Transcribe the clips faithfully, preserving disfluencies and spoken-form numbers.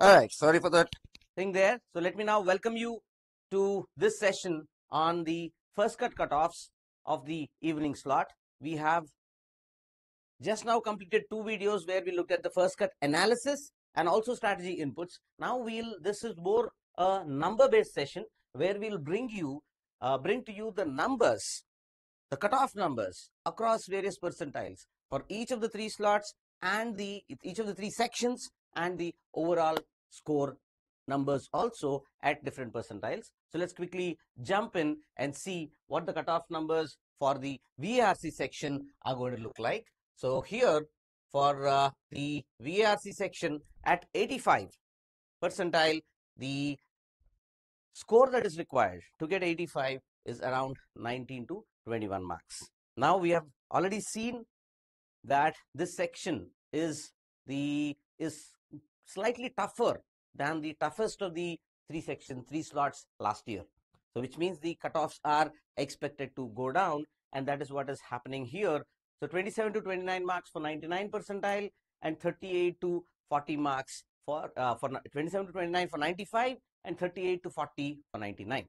All right, sorry for that thing there. So let me now welcome you to this session on the first cut cutoffs of the evening slot. We have just now completed two videos where we looked at the first cut analysis and also strategy inputs. Now we'll, this is more a number based session where we'll bring you, uh, bring to you the numbers, the cutoff numbers across various percentiles for each of the three slots and the each of the three sections, and the overall score numbers also at different percentiles. So let's quickly jump in and see what the cutoff numbers for the V A R C section are going to look like. So here for uh, the V A R C section at eighty-five percentile, the score that is required to get eighty-five is around nineteen to twenty-one marks. Now we have already seen that this section is the is slightly tougher than the toughest of the three sections, three slots last year. So which means the cutoffs are expected to go down, and that is what is happening here. So twenty-seven to twenty-nine marks for ninety-nine percentile and thirty-eight to forty marks for uh, for twenty-seven to twenty-nine for ninety-five and thirty-eight to forty for ninety-nine.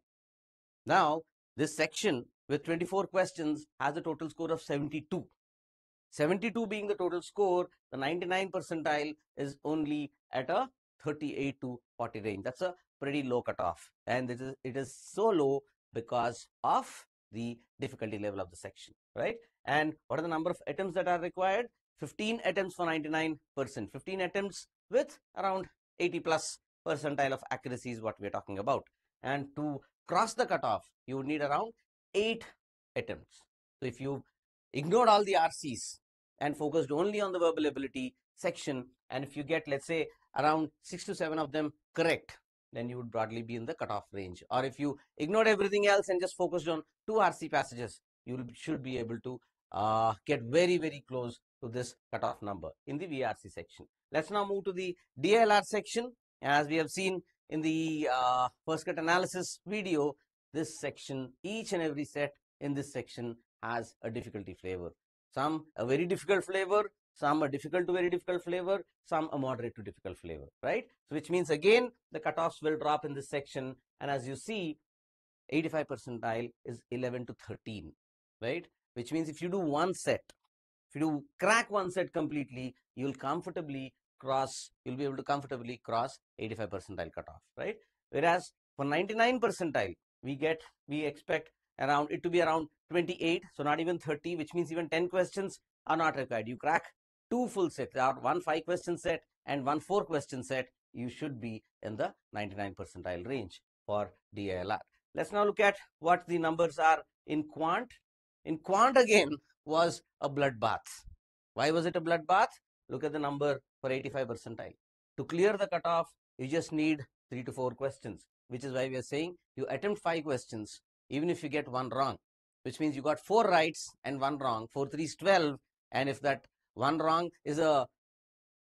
Now this section with twenty-four questions has a total score of seventy-two. seventy-two being the total score, the ninety-nine percentile is only at a thirty-eight to forty range. That's a pretty low cutoff, and it is, it is so low because of the difficulty level of the section, right? And what are the number of attempts that are required? fifteen attempts for ninety-nine percent, fifteen attempts with around eighty plus percentile of accuracy is what we are talking about. And to cross the cutoff, you would need around eight attempts. So if you ignored all the R Cs and focused only on the verbal ability section, and if you get, let's say, around six to seven of them correct, then you would broadly be in the cutoff range. Or if you ignored everything else and just focused on two R C passages, you should be able to uh, get very, very close to this cutoff number in the V A R C section. Let's now move to the D I L R section. As we have seen in the uh, first cut analysis video, this section, each and every set in this section has a difficulty flavor. Some a very difficult flavor, some a difficult to very difficult flavor, some a moderate to difficult flavor, right? So which means again the cutoffs will drop in this section, and as you see, eighty-five percentile is eleven to thirteen, right? Which means if you do one set, if you do crack one set completely, you'll comfortably cross, you'll be able to comfortably cross eighty-five percentile cutoff, right? Whereas for ninety-nine percentile, we get, we expect around it to be around twenty-eight, so not even thirty, which means even ten questions are not required. You crack two full sets, or one five question set and one four question set, you should be in the ninety-nine percentile range for D I L R. Let's now look at what the numbers are in quant. In quant again was a bloodbath. Why was it a bloodbath? Look at the number for eighty-five percentile. To clear the cutoff, you just need three to four questions, which is why we are saying you attempt five questions, even if you get one wrong, which means you got four rights and one wrong, four threes twelve, and if that one wrong is a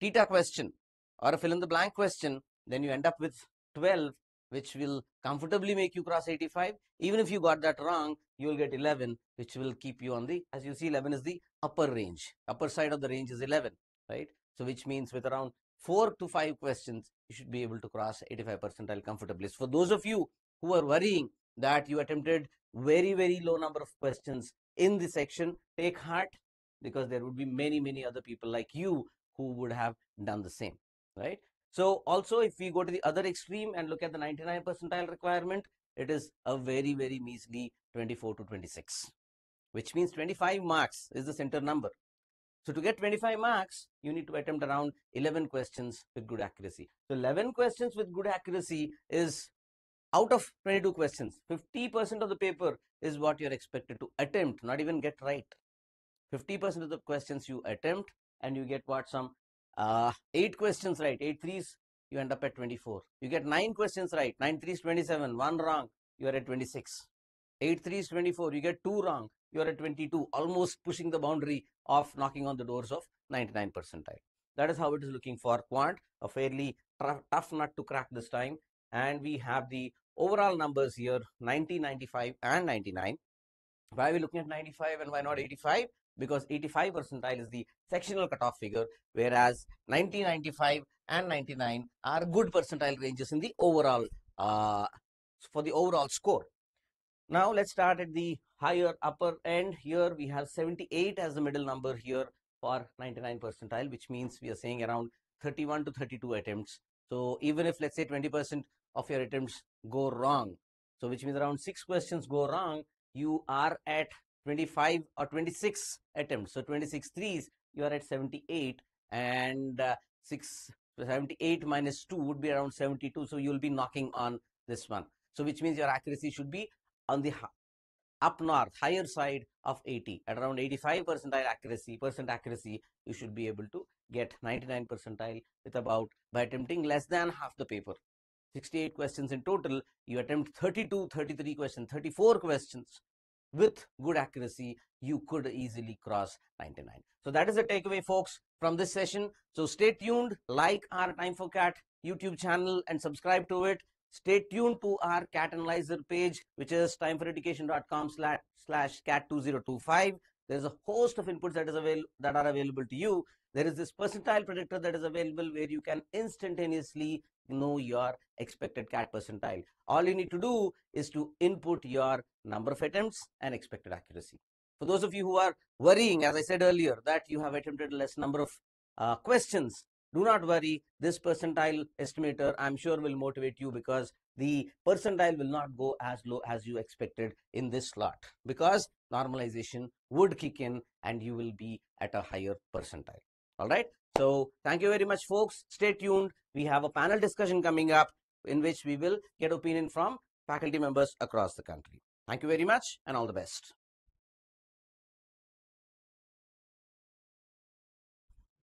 theta question or a fill in the blank question, then you end up with twelve, which will comfortably make you cross eighty-five. Even if you got that wrong, you will get eleven, which will keep you on the, as you see, eleven is the upper range, upper side of the range is eleven, right? So which means with around four to five questions, you should be able to cross eighty-five percentile comfortably. So for those of you who are worrying that you attempted very, very low number of questions in this section, take heart, because there would be many, many other people like you who would have done the same, right? So also, if we go to the other extreme and look at the ninety-nine percentile requirement, it is a very, very measly twenty-four to twenty-six, which means twenty-five marks is the center number. So to get twenty-five marks, you need to attempt around eleven questions with good accuracy. So eleven questions with good accuracy is out of twenty-two questions, fifty percent of the paper is what you're expected to attempt, not even get right. fifty percent of the questions you attempt, and you get what, some uh, eight questions right, eight threes, you end up at twenty-four. You get nine questions right, nine threes, twenty-seven, one wrong, you are at twenty-six. Eight threes, twenty-four, you get two wrong, you are at twenty-two, almost pushing the boundary of knocking on the doors of ninety-nine percentile. That is how it is looking for quant, a fairly tough nut to crack this time. And we have the overall numbers here, ninety, ninety-five and ninety-nine. Why are we looking at ninety-five and why not eighty-five? because eighty-five percentile is the sectional cutoff figure, whereas ninety, ninety-five and ninety-nine are good percentile ranges in the overall uh, for the overall score. Now let's start at the higher upper end. Here we have seventy-eight as the middle number here for ninety-nine percentile, which means we are saying around thirty-one to thirty-two attempts. So even if, let's say, twenty percent of your attempts go wrong, so which means around six questions go wrong, you are at twenty-five or twenty-six attempts. So twenty-six threes, you are at seventy-eight, and uh, six, seventy-eight minus two would be around seventy-two. So you will be knocking on this one. So which means your accuracy should be on the up north, higher side of eighty. At around eighty-five percentile accuracy, percent accuracy, you should be able to get ninety-nine percentile with about, by attempting less than half the paper. sixty-eight questions in total, you attempt thirty-two, thirty-three questions, thirty-four questions with good accuracy, you could easily cross ninety-nine. So that is the takeaway, folks, from this session. So stay tuned, like our Time for Cat YouTube channel and subscribe to it. Stay tuned to our Cat Analyzer page, which is time for education dot com slash cat twenty twenty-five. There's a host of inputs that is available that are available to you. There is this percentile predictor that is available where you can instantaneously know your expected CAT percentile. All you need to do is to input your number of attempts and expected accuracy. For those of you who are worrying, as I said earlier, that you have attempted less number of uh, questions, do not worry, this percentile estimator, I'm sure, will motivate you, because the percentile will not go as low as you expected in this slot, because normalization would kick in and you will be at a higher percentile. All right. So thank you very much, folks. Stay tuned. We have a panel discussion coming up in which we will get opinion from faculty members across the country. Thank you very much and all the best.